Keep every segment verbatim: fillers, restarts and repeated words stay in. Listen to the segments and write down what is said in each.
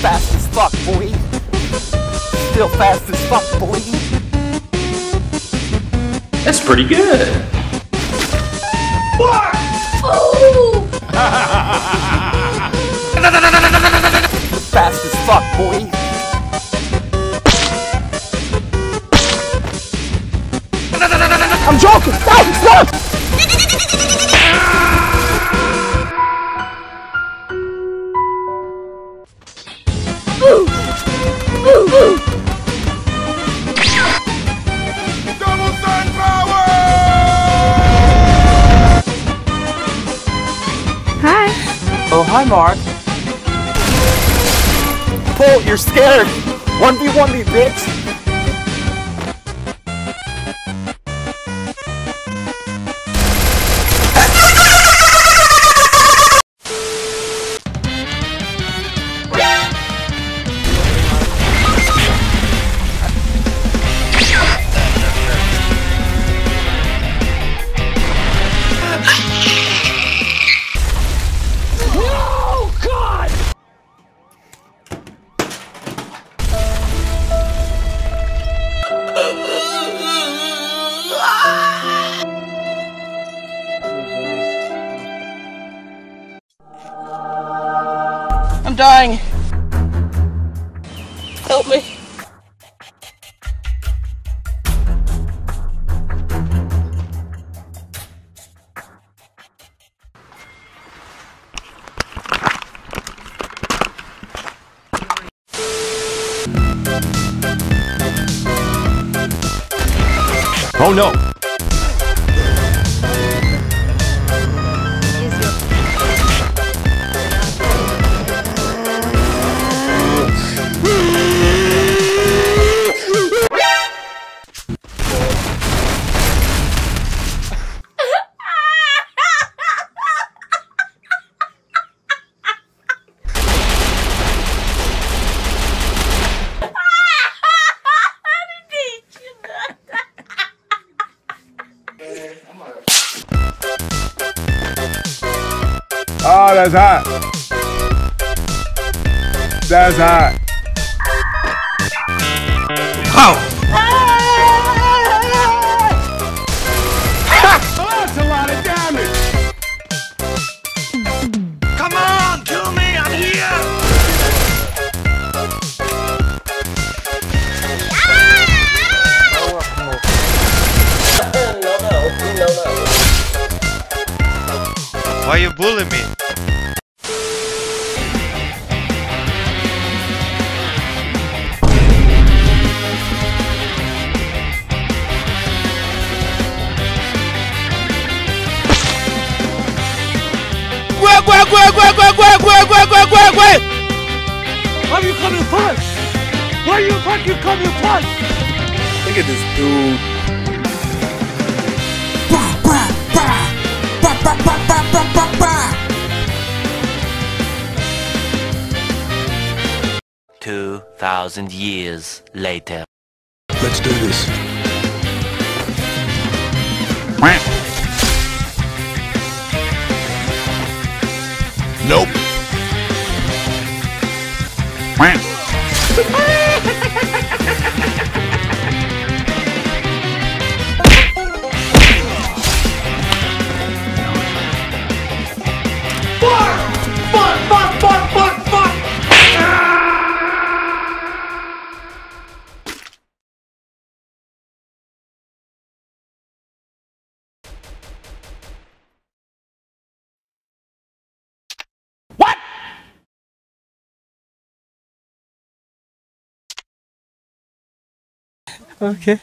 Fast as fuck, boy. Still fast as fuck, boy. That's pretty good. What? Oh! Fast as fuck, boy. I'm joking. No, no. Oh, hi, Mark. Bolt, you're scared. one v one me, bitch. I'm dying. Help me. Oh no! Oh, that's hot. That's hot. Oh! Oh, that's a lot of damage. Come on, kill me, I'm here. Why are you bullying me? Why are you coming first? Why are you fucking coming first? Look at this dude. Ba ba ba ba ba ba ba ba ba ba. Two thousand years later. Let's do this. Nope. Okay.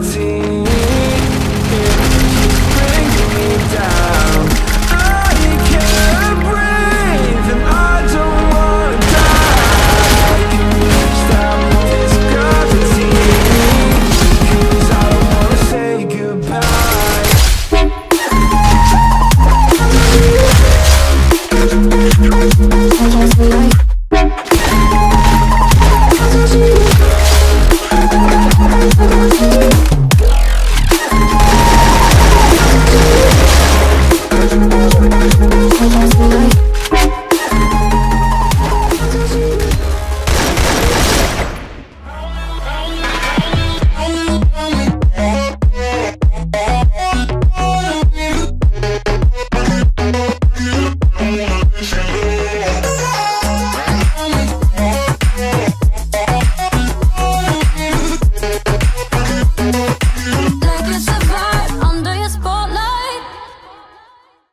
gravity.